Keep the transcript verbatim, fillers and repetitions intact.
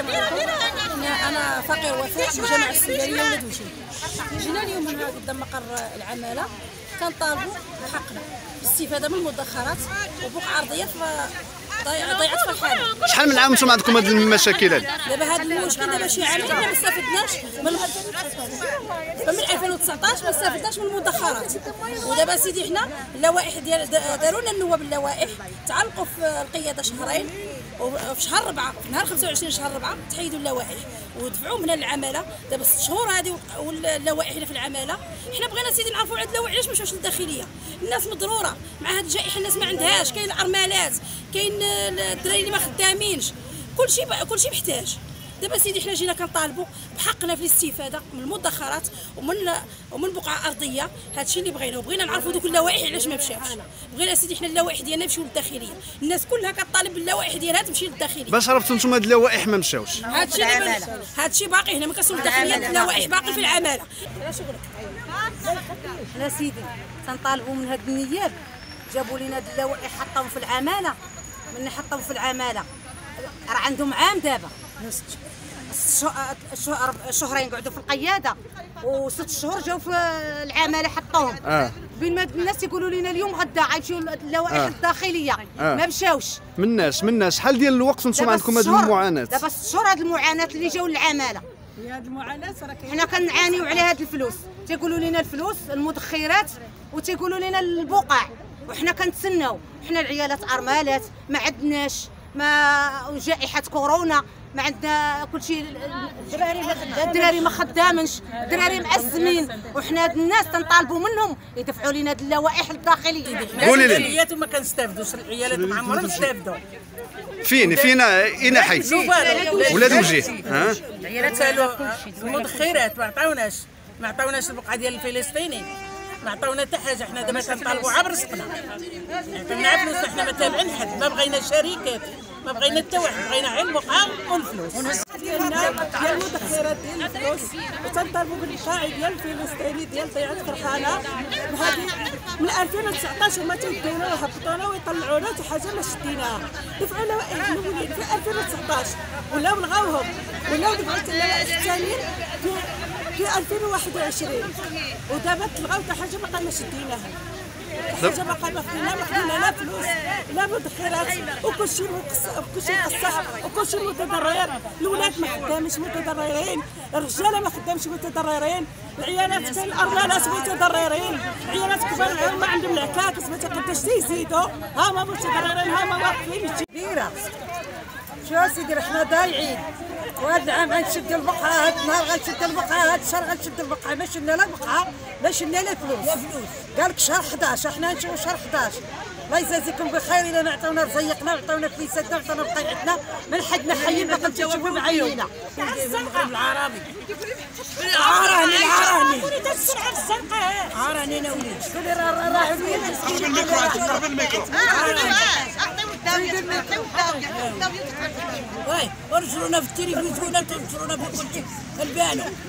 السلام عليكم. أنا فقير وفاء من جامعة السندارية ولاد وجيه. جينا اليوم هنا قدام مقر العمالة كنطالبوا بحقنا بالاستفادة من المدخرات وبقعة أرضية في ضيعة فرحانة. شحال من عام نتوما عندكم هاد المشاكل هادي؟ دابا هاد المشكل دابا شي عامين ما استفدناش من من ألفين وتسعطاش ما استفدناش من المدخرات، ودابا سيدي حنا اللوائح ديال داروا لنا النواب اللوائح تعلقوا في القيادة شهرين وفي شهر ربعة في نهار خمسة وعشرين شهر ربعة تحيدوا اللوائح ودفعوا من العمالة. دابا ست شهور هذه واللوائح اللي في العمالة، حنا بغينا سيدي نعرفوا على اللوائح علاش ما مشاوش للداخلية. الناس مضرورة مع هاد الجائحة، الناس ما عندهاش، كاين الأرملات، كاين الدراري اللي ما خدامينش، كلشي كلشي محتاج. دابا سيدي حنا جينا كنطالبوا بحقنا في الاستفاده من المدخرات ومن ومن بقعه ارضيه. هادشي اللي بغينا، وبغينا نعرفوا دوك اللوائح علاش ما مشاوش. بغينا سيدي حنا اللوائح ديالنا يمشيو للداخليه، الناس كلها كطالب باللوائح ديالها تمشي للداخليه. باش عرفتوا نتوما هاد اللوائح ما مشاوش؟ هادشي هادشي باقي هنا ما كتسول الداخليه، اللوائح باقي في العماله. حنا سيدي كنطالبوا من هاد النياب، جابوا لينا هاد اللوائح حطاهم في العماله. من حطاهم في العماله راه عندهم عام دابا، شهرين قعدوا في القياده وست شهور جاوا في العماله حطوهم. آه. بين ما الناس يقولوا لنا اليوم غدا غيمشيو اللوائح آه. الداخليه آه. ما مشاوش. مناش مناش شحال ديال الوقت نتوما عندكم هذه المعاناه؟ دابا ست شهور هذه المعاناه اللي جاوا للعماله. هذه المعاناه راه كاين، حنا كنعانيو على هذه الفلوس. تيقولوا لنا الفلوس المدخرات وتيقولوا لنا البقع، وحنا كنتسناو. حنا العيالات ارملات ما عندناش، ما جائحه كورونا ما عندنا كلشي. الدراري ما خدامنش، الدراري مأزمين، وحنا هاد الناس تنطالبوا منهم يدفعوا لنا هاد اللوائح الداخليه. قولي لي العيالات ما كنستافدوش، العيالات ما عمرهم استافدوا. فين فين اين حي ولاد وجيه؟ ها العيالات سالوا المدخرات ما عطاوناش، ما عطاوناش البقعه ديال الفلسطيني، ما عطاونا حتى حاجه. حنا دابا كنطالبوا عبر رزقنا، عطيونا فلوس، حنا ما تابعين حد، ما بغينا شركات، ما بغينا حتى واحد، بغينا غير البقعه والفلوس. ونهز ديالنا ديال المدخرات ديال الفلوس، وتنطالبوا بالقطاع ديال الفلسطيني ديال ضيعه فرحانه. وهذه من ألفين وتسعطاش هما تيديروها، هبطونا ويطلعونا حتى حاجه ما شديناها. دفعوا اللوائح الاولين في ألفين وتسعطاش ولاو لغاوهم، ولاو دفعوا اللوائح الثانيين في ألفين وواحد وعشرين، ودابا تلغاو حتى حاجه باقا ما شديناها. حاجه باقا ما خدينا، ما خدينا لا فلوس لا مدخرات، وكلشي كلشي مقصر، وكلشي متضرر. الولاد ما خدامش متضررين، الرجاله ما خدامش متضررين، العيالات كاين الارملات متضررين، العيالات كبار ما عندهم العكاكس ما تيقدروش يزيدوا. هما متضررين، هما واقفين كبيره. شو سيدي حنا ضايعين، وهذا العام غنشد البقعه، هذا النهار غنشد البقعه، هذا الشهر غنشد البقعه. ما شلنا لا بقعه، ما شلنا لا فلوس. قال لك شهر حداش، احنا نشوفوا شهر حداش. الله يجازيكم بخير الا ما عطاونا رزيقنا وعطاونا فليساتنا وعطاونا بقيعتنا. من حدنا حيين باقي نتجاوبوا بعيوننا. بالعربي عرهني العرهني عرهني انا وليدي. شكون اللي راه راه قرب الميكرو، قرب الميكرو. وي ورجلونا في التلفزيون، تنشرونا في كل شيء، البانو.